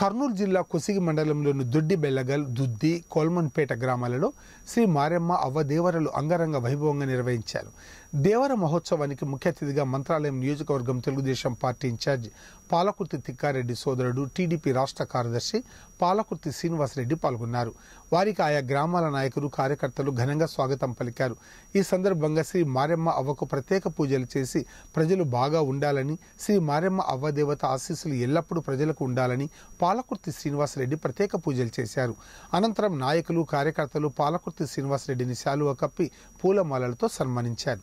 కర్నూలు జిల్లా కోసిగి మండలంలోని దుద్ది బెల్లగల్ దుద్ది కోల్మన్పేట గ్రామాలలో శ్రీ మారెమ్మ అవ్వ దేవరలు అంగరంగ వైభవంగా నిర్వహించారు। దేవర మహోత్సవానికి ముఖ్య అతిథిగా మంత్రాలయం నియోజకవర్గం తెలుగుదేశం పార్టీ ఇన్ఛార్జ్ పాలకుర్తి తిక్కారెడ్డి సోదరుడు టీడీపీ రాష్ట్ర కార్యదర్శి పాలకుర్తి శ్రీనివాస్ రెడ్డి పాల్గొన్నారు। వారికి ఆయా గ్రామాల నాయకులు కార్యకర్తలు ఘనంగా స్వాగతం పలికారు। ఈ సందర్భంగా శ్రీ మారెమ్మ అవ్వకు ప్రత్యేక పూజలు చేసి ప్రజలు బాగా ఉండాలని శ్రీ మారెమ్మ అవ్వ దేవత ఆశీస్సులు ఎల్లప్పుడూ ప్రజలకు ఉండాలని పాలకుర్తి శ్రీనివాస్ రెడ్డి ప్రత్యేక పూజలు చేశారు। అనంతరం నాయకులు కార్యకర్తలు పాలకుర్తి శ్రీనివాస్ రెడ్డిని శాలువ కప్పి పూలమాలలతో సన్మానించారు।